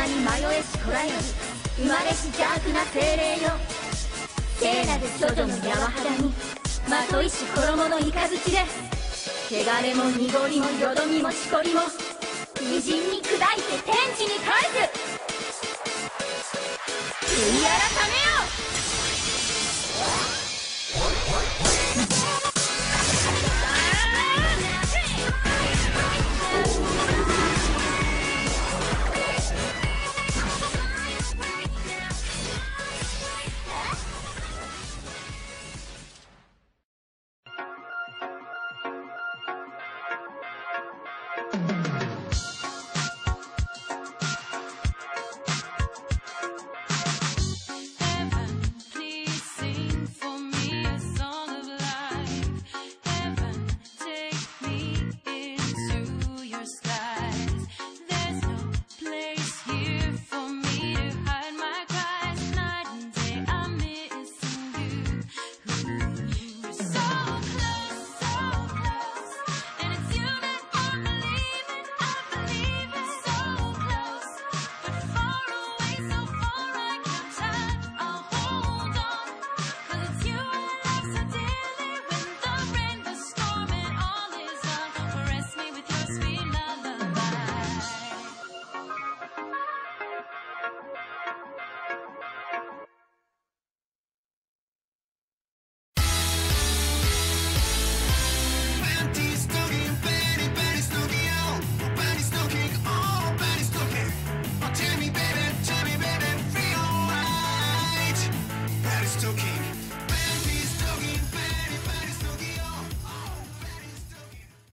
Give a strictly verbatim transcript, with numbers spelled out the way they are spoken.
まに迷えしこらより生まれし邪悪な精霊よ、聖なる処女の柔肌にまといし衣のいかずちで、汚れも濁りもよどみもしこりも微塵に砕いて天地に返す。悔い改めよ。